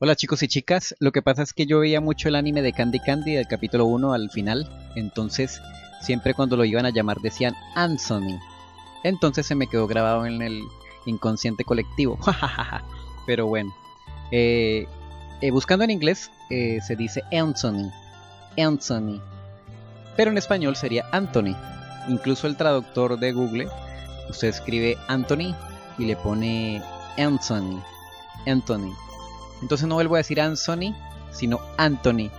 Hola chicos y chicas, lo que pasa es que yo veía mucho el anime de Candy Candy del capítulo 1 al final, entonces siempre cuando lo iban a llamar decían Anthony, entonces se me quedó grabado en el inconsciente colectivo, pero bueno, buscando en inglés se dice Anthony, Anthony, pero en español sería Anthony, incluso el traductor de Google, usted escribe Anthony y le pone Anthony, Anthony. Entonces no vuelvo a decir Anthony, sino Anthony.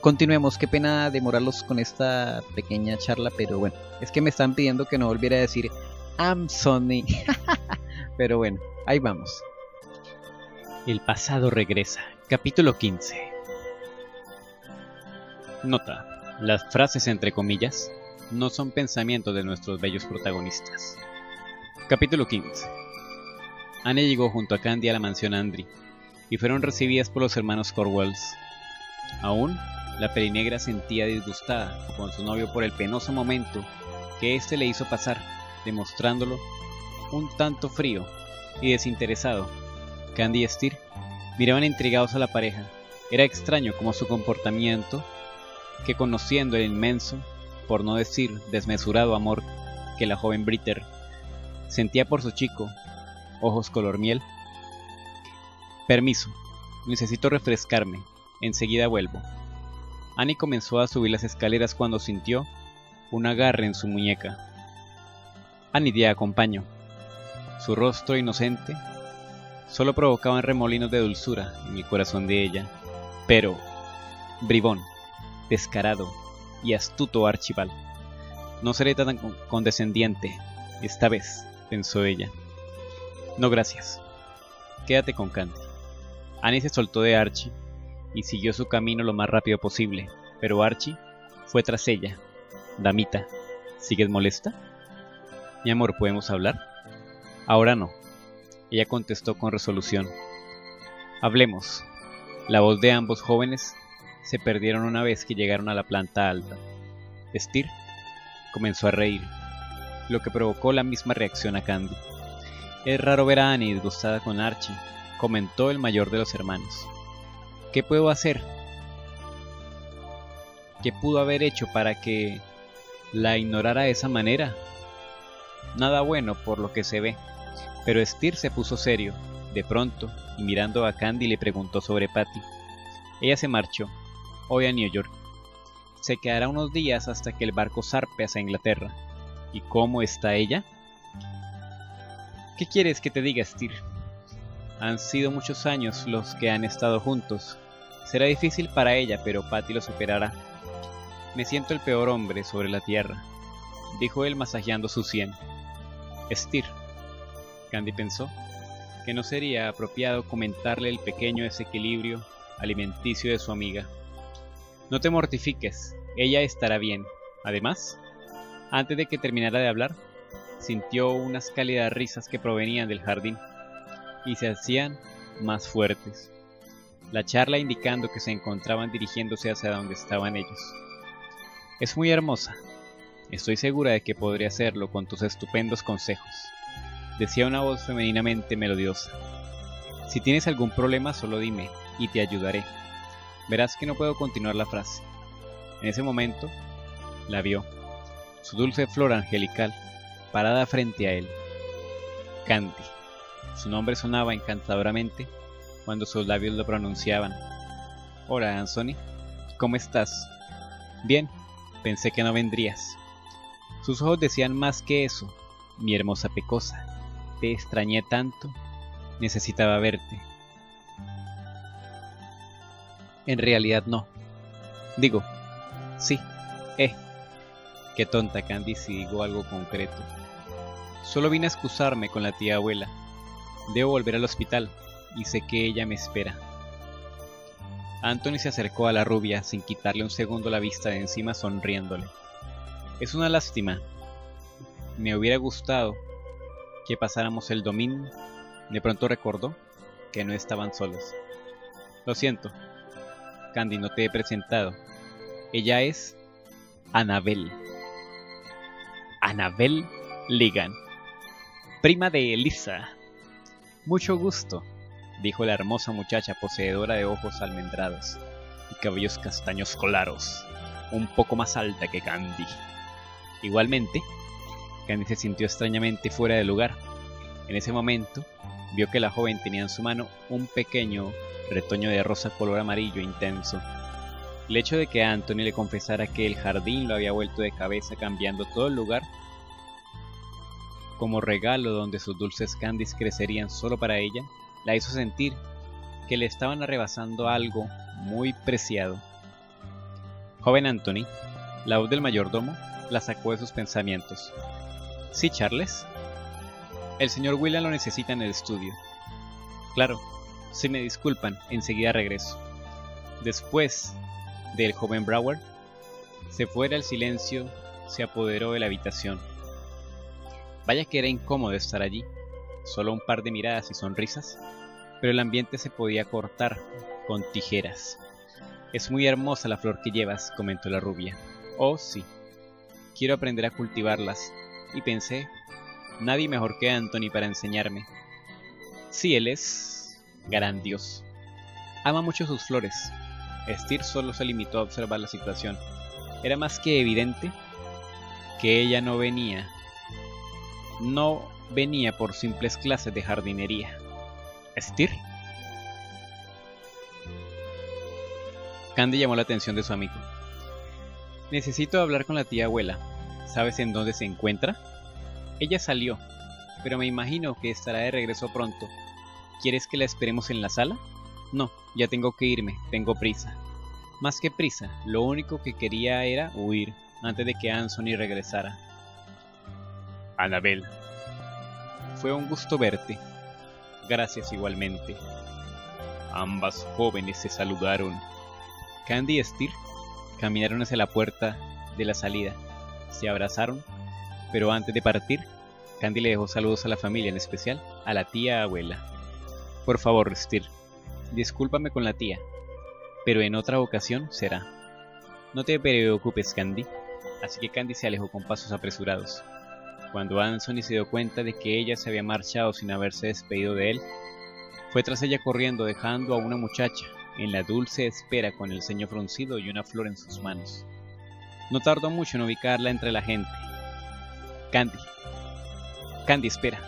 Continuemos, qué pena demorarlos con esta pequeña charla, pero bueno, es que me están pidiendo que no volviera a decir Anthony. Pero bueno, ahí vamos. El pasado regresa, capítulo 15. Nota, las frases entre comillas no son pensamientos de nuestros bellos protagonistas. Capítulo 15. Anne llegó junto a Candy a la mansión Andri y fueron recibidas por los hermanos Corwells. Aún, la pelinegra sentía disgustada con su novio por el penoso momento que éste le hizo pasar, demostrándolo un tanto frío y desinteresado. Candy y Steer miraban intrigados a la pareja. Era extraño como su comportamiento, que conociendo el inmenso, por no decir desmesurado amor que la joven Britter sentía por su chico, ojos color miel. Permiso, necesito refrescarme, enseguida vuelvo. Annie comenzó a subir las escaleras cuando sintió un agarre en su muñeca. Annie, te acompaño. Su rostro inocente solo provocaban remolinos de dulzura en el corazón de ella. Pero, bribón, descarado y astuto Archibald, no seré tan condescendiente esta vez, pensó ella. No, gracias. Quédate con Candy. Annie se soltó de Archie y siguió su camino lo más rápido posible, pero Archie fue tras ella. Damita, ¿sigues molesta? Mi amor, ¿podemos hablar? Ahora no, ella contestó con resolución. Hablemos. La voz de ambos jóvenes se perdieron una vez que llegaron a la planta alta. Steer comenzó a reír, lo que provocó la misma reacción a Candy. Es raro ver a Annie disgustada con Archie, comentó el mayor de los hermanos. ¿Qué puedo hacer? ¿Qué pudo haber hecho para que la ignorara de esa manera? Nada bueno por lo que se ve, pero Steer se puso serio, de pronto, y mirando a Candy le preguntó sobre Patty. Ella se marchó, hoy a New York. Se quedará unos días hasta que el barco zarpe hacia Inglaterra. ¿Y cómo está ella? ¿Qué quieres que te diga, Steer? Han sido muchos años los que han estado juntos. Será difícil para ella, pero Patty lo superará. Me siento el peor hombre sobre la tierra, dijo él masajeando su sien. Steer, Candy pensó, que no sería apropiado comentarle el pequeño desequilibrio alimenticio de su amiga. No te mortifiques, ella estará bien. Además, antes de que terminara de hablar, sintió unas cálidas risas que provenían del jardín y se hacían más fuertes, la charla indicando que se encontraban dirigiéndose hacia donde estaban ellos. Es muy hermosa, estoy segura de que podré hacerlo con tus estupendos consejos, decía una voz femeninamente melodiosa. Si tienes algún problema solo dime y te ayudaré. Verás que no puedo continuar la frase. En ese momento la vio, su dulce flor angelical, parada frente a él. Candy. Su nombre sonaba encantadoramente cuando sus labios lo pronunciaban. Hola, Anthony. ¿Cómo estás? Bien, pensé que no vendrías. Sus ojos decían más que eso. Mi hermosa pecosa, te extrañé tanto. Necesitaba verte. En realidad no. Digo, sí. Qué tonta Candy si digo algo concreto. Solo vine a excusarme con la tía abuela. Debo volver al hospital y sé que ella me espera. Anthony se acercó a la rubia sin quitarle un segundo la vista de encima, sonriéndole. Es una lástima. Me hubiera gustado que pasáramos el domingo. De pronto recordó que no estaban solos. Lo siento, Candy, no te he presentado. Ella es Annabelle. Annabelle Legan, prima de Elisa. Mucho gusto, dijo la hermosa muchacha poseedora de ojos almendrados y cabellos castaños claros, un poco más alta que Candy. Igualmente, Candy se sintió extrañamente fuera de lugar. En ese momento, vio que la joven tenía en su mano un pequeño retoño de rosa color amarillo intenso. El hecho de que Anthony le confesara que el jardín lo había vuelto de cabeza cambiando todo el lugar como regalo donde sus dulces candies crecerían solo para ella, la hizo sentir que le estaban arrebatando algo muy preciado. Joven Anthony, la voz del mayordomo la sacó de sus pensamientos. ¿Sí, Charles? El señor William lo necesita en el estudio. Claro, si me disculpan, enseguida regreso. Después del joven Brower, se fuera el silencio, se apoderó de la habitación. Vaya que era incómodo estar allí, solo un par de miradas y sonrisas, pero el ambiente se podía cortar con tijeras. Es muy hermosa la flor que llevas, comentó la rubia. Oh, sí. Quiero aprender a cultivarlas. Y pensé, nadie mejor que Anthony para enseñarme. Sí, él es grandioso. Ama mucho sus flores. Steer solo se limitó a observar la situación. Era más que evidente que ella no venía por simples clases de jardinería. ¿Steer? Candy llamó la atención de su amigo. Necesito hablar con la tía abuela. ¿Sabes en dónde se encuentra? Ella salió, pero me imagino que estará de regreso pronto. ¿Quieres que la esperemos en la sala? No, ya tengo que irme, tengo prisa. Más que prisa, lo único que quería era huir antes de que Anthony regresara. Annabelle, fue un gusto verte. Gracias igualmente. Ambas jóvenes se saludaron. Candy y Steer caminaron hacia la puerta de la salida. Se abrazaron, pero antes de partir, Candy le dejó saludos a la familia, en especial a la tía abuela. Por favor, Steer, discúlpame con la tía, pero en otra ocasión será. No te preocupes, Candy. Así que Candy se alejó con pasos apresurados. Cuando Anthony se dio cuenta de que ella se había marchado sin haberse despedido de él, fue tras ella corriendo, dejando a una muchacha en la dulce espera con el ceño fruncido y una flor en sus manos. No tardó mucho en ubicarla entre la gente. Candy. Candy, espera.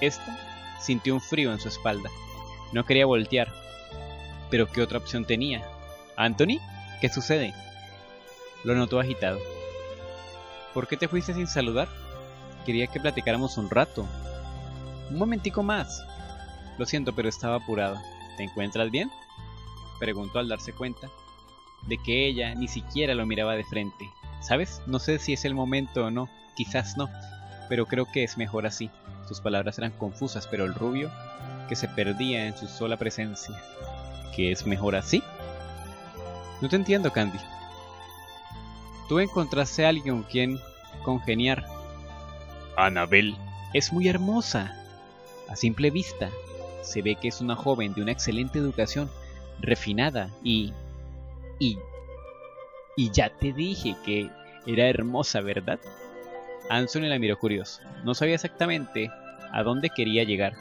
Esta sintió un frío en su espalda. No quería voltear. ¿Pero qué otra opción tenía? ¿Anthony? ¿Qué sucede? Lo notó agitado. ¿Por qué te fuiste sin saludar? Quería que platicáramos un rato. Un momentico más. Lo siento, pero estaba apurado. ¿Te encuentras bien? Preguntó al darse cuenta de que ella ni siquiera lo miraba de frente. ¿Sabes? No sé si es el momento o no. Quizás no, pero creo que es mejor así. Sus palabras eran confusas, pero el rubio que se perdía en su sola presencia. ¿Qué es mejor así? No te entiendo, Candy. Tú encontraste a alguien con quien congeniar. Annabelle es muy hermosa. A simple vista se ve que es una joven de una excelente educación, refinada y ya te dije que era hermosa, ¿verdad? Anthony la miró curioso. No sabía exactamente a dónde quería llegar.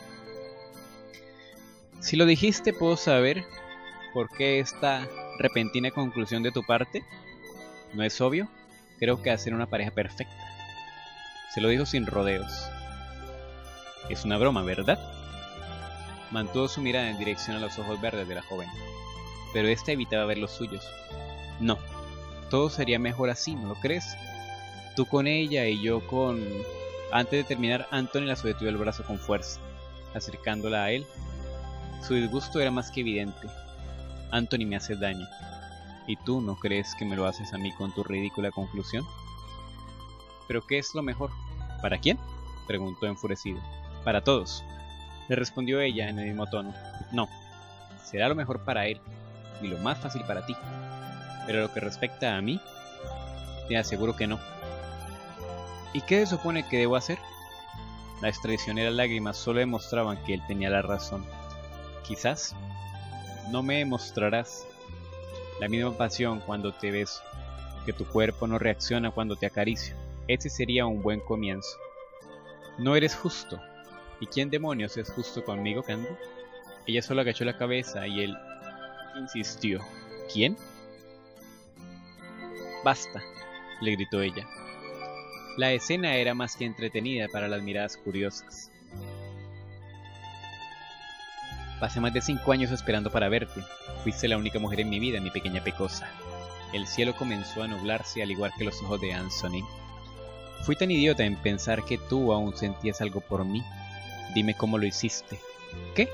Si lo dijiste, ¿puedo saber por qué esta repentina conclusión de tu parte? ¿No es obvio? Creo que hacen una pareja perfecta. Se lo dijo sin rodeos. Es una broma, ¿verdad? Mantuvo su mirada en dirección a los ojos verdes de la joven, pero ésta evitaba ver los suyos. No, todo sería mejor así, ¿no lo crees? Tú con ella y yo con... Antes de terminar, Anthony la sujetó el brazo con fuerza, acercándola a él. Su disgusto era más que evidente. Anthony, me haces daño. ¿Y tú no crees que me lo haces a mí con tu ridícula conclusión? ¿Pero qué es lo mejor? ¿Para quién? Preguntó enfurecido. Para todos, le respondió ella en el mismo tono. No, será lo mejor para él y lo más fácil para ti. Pero lo que respecta a mí, te aseguro que no. ¿Y qué se supone que debo hacer? Las traicioneras lágrimas solo demostraban que él tenía la razón. Quizás no me mostrarás la misma pasión cuando te beso, que tu cuerpo no reacciona cuando te acaricio. Ese sería un buen comienzo. No eres justo. ¿Y quién demonios es justo conmigo, Candy? Ella solo agachó la cabeza y él insistió. ¿Quién? Basta, le gritó ella. La escena era más que entretenida para las miradas curiosas. Pasé más de 5 años esperando para verte. Fuiste la única mujer en mi vida, mi pequeña pecosa. El cielo comenzó a nublarse al igual que los ojos de Anthony. Fui tan idiota en pensar que tú aún sentías algo por mí. Dime cómo lo hiciste. ¿Qué?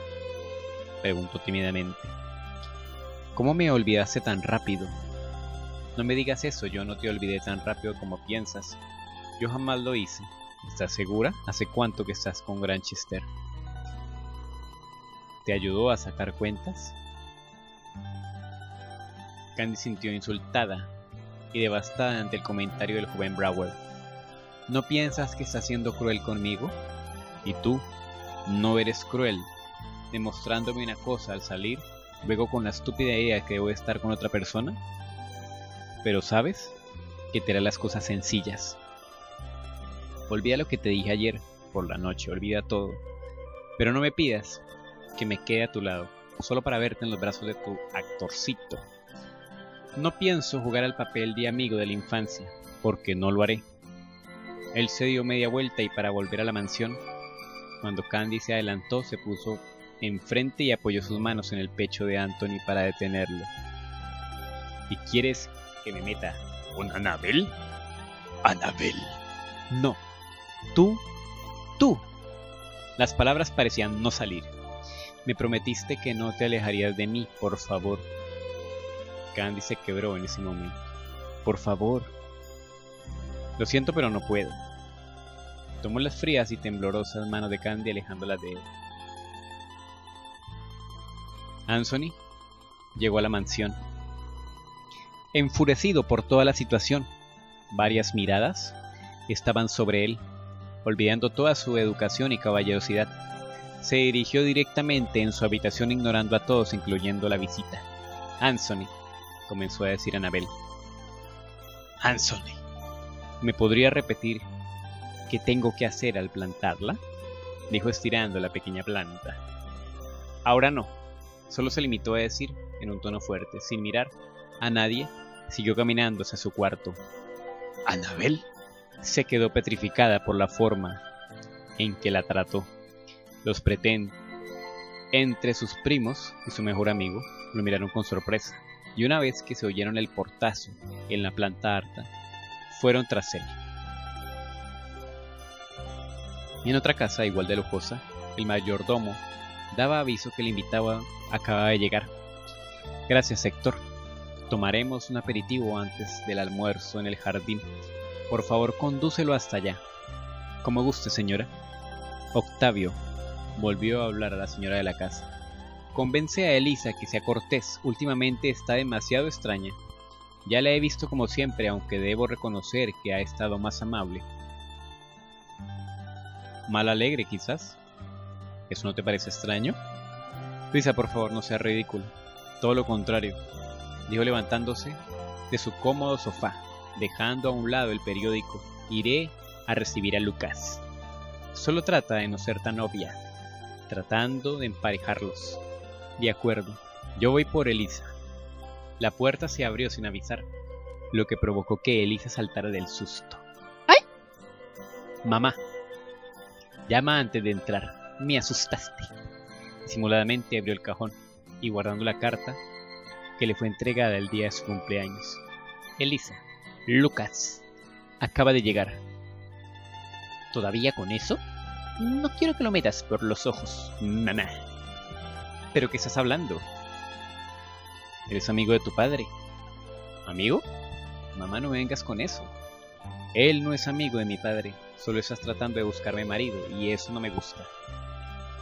Preguntó tímidamente. ¿Cómo me olvidaste tan rápido? No me digas eso, yo no te olvidé tan rápido como piensas. Yo jamás lo hice. ¿Estás segura? ¿Hace cuánto que estás con Granchester? ¿Te ayudó a sacar cuentas? Candy sintió insultada y devastada ante el comentario del joven Brower. ¿No piensas que está siendo cruel conmigo? Y tú, no eres cruel, demostrándome una cosa al salir, luego con la estúpida idea de que debo estar con otra persona. Pero sabes que te haré las cosas sencillas. Olvida lo que te dije ayer por la noche, olvida todo. Pero no me pidas que me quede a tu lado, solo para verte en los brazos de tu actorcito. No pienso jugar al papel de amigo de la infancia, porque no lo haré. Él se dio media vuelta y para volver a la mansión, cuando Candy se adelantó, se puso enfrente y apoyó sus manos en el pecho de Anthony para detenerlo. ¿Y quieres que me meta con Annabelle? Annabelle. No. Tú. Las palabras parecían no salir. Me prometiste que no te alejarías de mí, por favor. Candy se quebró en ese momento. Por favor. Lo siento, pero no puedo. Tomó las frías y temblorosas manos de Candy, alejándolas de él. Anthony llegó a la mansión, enfurecido por toda la situación. Varias miradas estaban sobre él, olvidando toda su educación y caballerosidad. Se dirigió directamente en su habitación, ignorando a todos, incluyendo la visita. Anthony, comenzó a decir Annabelle. Anthony, ¿me podría repetir qué tengo que hacer al plantarla? Dijo estirando la pequeña planta. Ahora no, solo se limitó a decir en un tono fuerte. Sin mirar a nadie, siguió caminando hacia su cuarto. Annabelle se quedó petrificada por la forma en que la trató. Los pretendientes, entre sus primos y su mejor amigo, lo miraron con sorpresa, y una vez que se oyeron el portazo en la planta alta, fueron tras él. Y en otra casa igual de lujosa, el mayordomo daba aviso que el invitado acababa de llegar. Gracias, Héctor. Tomaremos un aperitivo antes del almuerzo en el jardín. Por favor, condúcelo hasta allá. Como guste, señora. Octavio volvió a hablar a la señora de la casa. Convence a Elisa que sea cortés. Últimamente está demasiado extraña. Ya la he visto como siempre, aunque debo reconocer que ha estado más amable. Mal alegre, quizás. ¿Eso no te parece extraño? Elisa, por favor, no sea ridículo. Todo lo contrario, dijo levantándose de su cómodo sofá, dejando a un lado el periódico. Iré a recibir a Lucas. Solo trata de no ser tan obvia, tratando de emparejarlos. De acuerdo, yo voy por Elisa. La puerta se abrió sin avisar, lo que provocó que Elisa saltara del susto. ¡Ay! Mamá, llama antes de entrar. Me asustaste. Disimuladamente abrió el cajón y, guardando la carta que le fue entregada el día de su cumpleaños. Elisa, Lucas acaba de llegar. ¿Todavía con eso? No quiero que lo metas por los ojos, mamá. ¿Pero qué estás hablando? Eres amigo de tu padre. ¿Amigo? Mamá, no vengas con eso. Él no es amigo de mi padre. Solo estás tratando de buscarme marido, y eso no me gusta.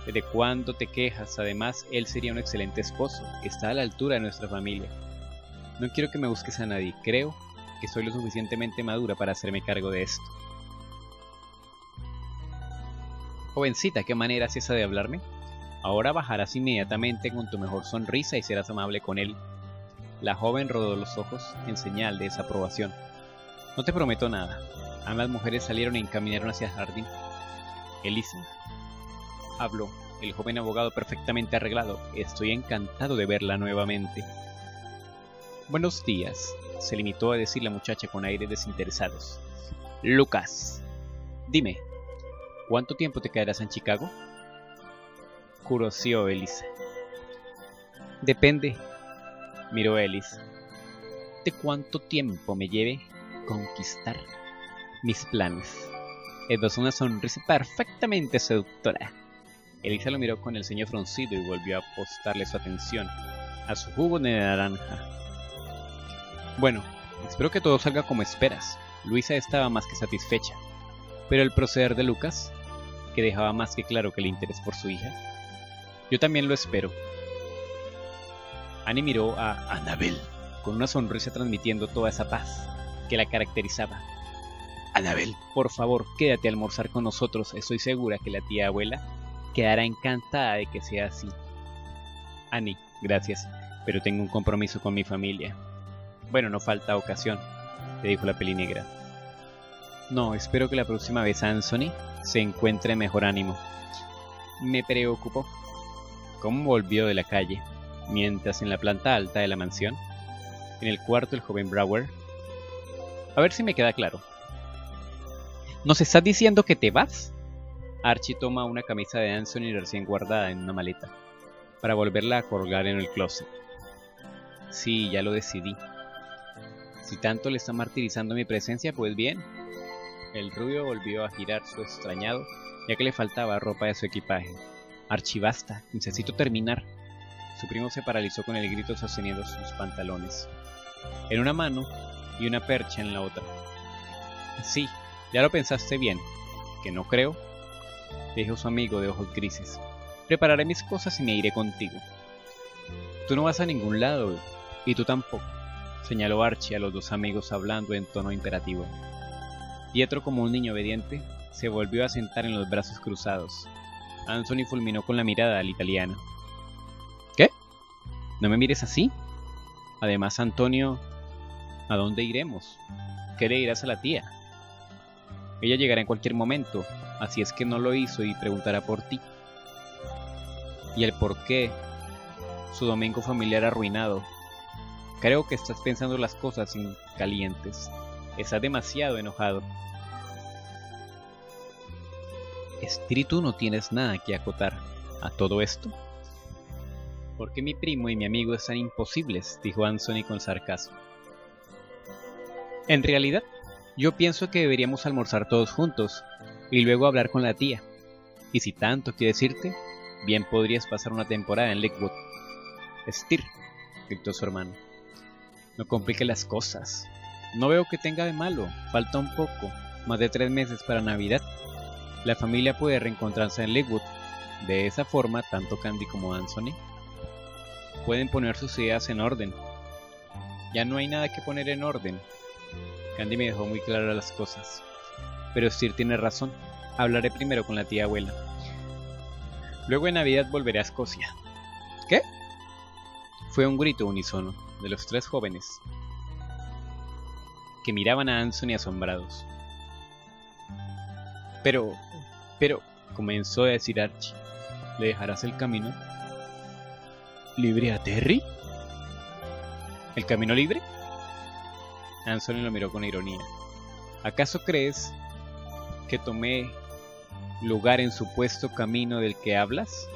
¿Desde cuándo te quejas? Además, él sería un excelente esposo. Está a la altura de nuestra familia. No quiero que me busques a nadie. Creo que soy lo suficientemente madura para hacerme cargo de esto. Jovencita, ¿qué manera es esa de hablarme? Ahora bajarás inmediatamente con tu mejor sonrisa y serás amable con él. La joven rodó los ojos en señal de desaprobación. No te prometo nada. Ambas mujeres salieron y encaminaron hacia el jardín. Elisa habló el joven abogado perfectamente arreglado. Estoy encantado de verla nuevamente. Buenos días, se limitó a decir la muchacha con aires desinteresados. Lucas, dime, ¿cuánto tiempo te quedarás en Chicago? Curoseó Elisa. Depende, miró Elisa, de cuánto tiempo me lleve conquistar mis planes. Esbozó una sonrisa perfectamente seductora. Elisa lo miró con el ceño fruncido y volvió a apostarle su atención a su jugo de naranja. Bueno, espero que todo salga como esperas. Luisa estaba más que satisfecha, pero el proceder de Lucas, que dejaba más que claro que el interés por su hija. Yo también lo espero. Annie miró a Annabelle con una sonrisa transmitiendo toda esa paz que la caracterizaba. Annabelle, por favor, quédate a almorzar con nosotros. Estoy segura que la tía abuela quedará encantada de que sea así. Annie, gracias, pero tengo un compromiso con mi familia. Bueno, no falta ocasión, le dijo la pelinegra. No, espero que la próxima vez Anthony se encuentre en mejor ánimo. Me preocupó cómo volvió de la calle, mientras en la planta alta de la mansión, en el cuarto del joven Brower. A ver si me queda claro. ¿Nos estás diciendo que te vas? Archie toma una camisa de Anthony recién guardada en una maleta, para volverla a colgar en el closet. Sí, ya lo decidí. Si tanto le está martirizando mi presencia, pues bien. El rubio volvió a girar su extrañado, ya que le faltaba ropa de su equipaje. Archie, basta, necesito terminar. Su primo se paralizó con el grito sosteniendo sus pantalones en una mano y una percha en la otra. Sí, ya lo pensaste bien, que no creo, dijo su amigo de ojos grises. Prepararé mis cosas y me iré contigo. Tú no vas a ningún lado, y tú tampoco, señaló Archie a los dos amigos hablando en tono imperativo. Pietro, como un niño obediente, se volvió a sentar en los brazos cruzados. Anthony fulminó con la mirada al italiano. ¿Qué? ¿No me mires así? Además, Antonio, ¿a dónde iremos? ¿Qué le dirás a la tía? Ella llegará en cualquier momento, así es que no lo hizo y preguntará por ti. ¿Y el por qué? Su domingo familiar arruinado. Creo que estás pensando las cosas sin calientes. Estás demasiado enojado. Espíritu, no tienes nada que acotar a todo esto. ¿Por qué mi primo y mi amigo están imposibles?, dijo Anthony con sarcasmo. En realidad, yo pienso que deberíamos almorzar todos juntos y luego hablar con la tía. Y si tanto quiere decirte, bien podrías pasar una temporada en Lakewood. Estir, gritó su hermano. No complique las cosas. No veo que tenga de malo. Falta un poco, más de 3 meses para Navidad. La familia puede reencontrarse en Lakewood. De esa forma, tanto Candy como Anthony pueden poner sus ideas en orden. Ya no hay nada que poner en orden. Candy me dejó muy claras las cosas. Pero Estir tiene razón. Hablaré primero con la tía abuela. Luego en Navidad volveré a Escocia. ¿Qué? Fue un grito unísono de los tres jóvenes, que miraban a Anthony asombrados. Pero, comenzó a decir Archie, ¿le dejarás el camino libre a Terry? ¿El camino libre? Anthony lo miró con ironía. ¿Acaso crees que tomé lugar en su supuesto camino del que hablas?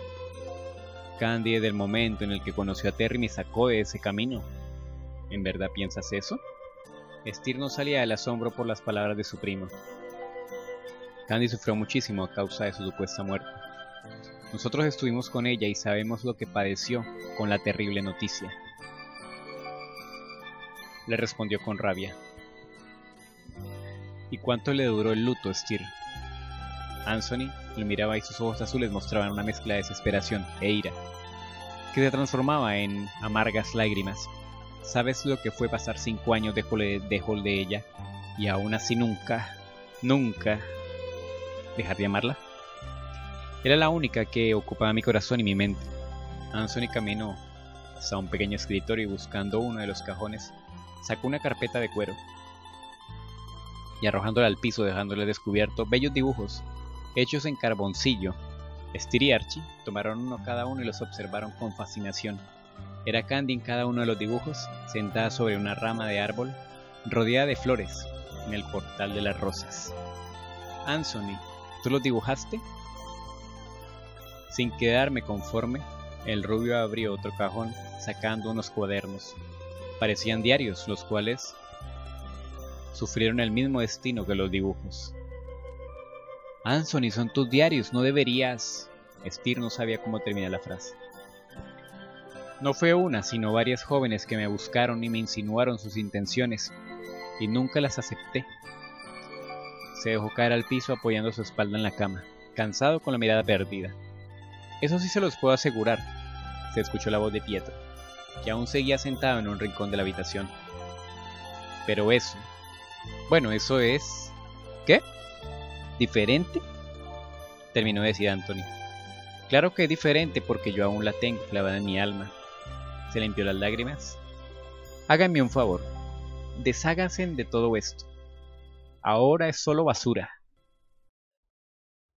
Candy, desde el momento en el que conoció a Terry, me sacó de ese camino. ¿En verdad piensas eso? Estir no salía del asombro por las palabras de su primo. Candy sufrió muchísimo a causa de su supuesta muerte. Nosotros estuvimos con ella y sabemos lo que padeció con la terrible noticia, le respondió con rabia. ¿Y cuánto le duró el luto, Estir? Anthony lo miraba y sus ojos azules mostraban una mezcla de desesperación e ira, que se transformaba en amargas lágrimas. ¿Sabes lo que fue pasar 5 años lejos de ella y aún así nunca dejar de amarla? Era la única que ocupaba mi corazón y mi mente. Anthony caminó hasta un pequeño escritorio y, buscando uno de los cajones, sacó una carpeta de cuero y, arrojándola al piso, dejándole descubierto bellos dibujos hechos en carboncillo Esther y Archie tomaron uno cada uno y los observaron con fascinación. Era Candy en cada uno de los dibujos, sentada sobre una rama de árbol, rodeada de flores, en el portal de las rosas. Anthony, ¿tú los dibujaste? Sin quedarme conforme, el rubio abrió otro cajón, sacando unos cuadernos. Parecían diarios, los cuales sufrieron el mismo destino que los dibujos. Anthony, son tus diarios, no deberías... Steer no sabía cómo terminar la frase. No fue una, sino varias jóvenes que me buscaron y me insinuaron sus intenciones, y nunca las acepté. Se dejó caer al piso apoyando su espalda en la cama, cansado con la mirada perdida. Eso sí se los puedo asegurar, se escuchó la voz de Pietro, que aún seguía sentado en un rincón de la habitación. Pero eso... bueno, eso es... ¿qué? ¿Diferente? Terminó de decir Anthony. Claro que es diferente porque yo aún la tengo clavada en mi alma. Se limpió las lágrimas. Háganme un favor. Desháganse de todo esto. Ahora es solo basura.